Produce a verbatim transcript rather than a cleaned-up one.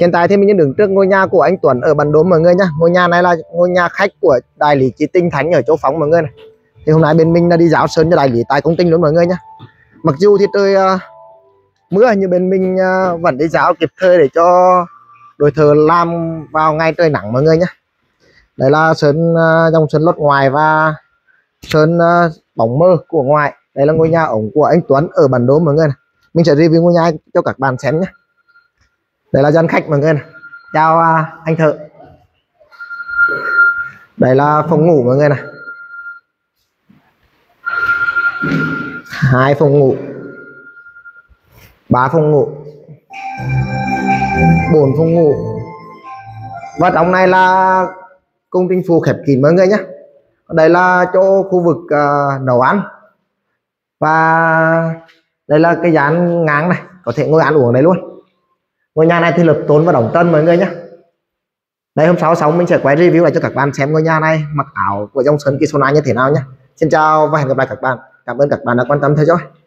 Hiện tại thì mình đứng trước ngôi nhà của anh Tuấn ở Bản Đôm mọi người nhá. Ngôi nhà này là ngôi nhà khách của đại lý Ký Tinh Thánh ở Châu Phong mọi người này. Thì hôm nay bên mình là đi giáo sơn cho đại lý Tài Công Tinh luôn mọi người nhá. Mặc dù thì trời uh, mưa nhưng bên mình uh, vẫn đi giáo kịp thời để cho đội thợ làm vào ngay trời nắng mọi người nhá. Đây là sơn uh, dòng sơn lót ngoài và sơn uh, bóng mơ của ngoài. Đây là ngôi nhà ổng của anh Tuấn ở Bản Đôm mọi người này. Mình sẽ review ngôi nhà cho các bạn xem nhé. Đây là gian khách mọi người này. Chào uh, anh thợ. Đây là phòng ngủ mọi người này. Hai phòng ngủ, ba phòng ngủ, bốn phòng ngủ. Và trong này là công trình phụ khép kín mọi người nhé. Đây là chỗ khu vực uh, nấu ăn. Và đây là cái dàn ngang này, có thể ngồi ăn uống đấy luôn. Ngôi nhà này thì lập tốn và đóng tân mọi người nhé. Đây hôm sáu sáu mình sẽ quay review lại cho các bạn xem ngôi nhà này mặc ảo của dòng sơn Kisona như thế nào nhé. Xin chào và hẹn gặp lại các bạn. Cảm ơn các bạn đã quan tâm theo dõi.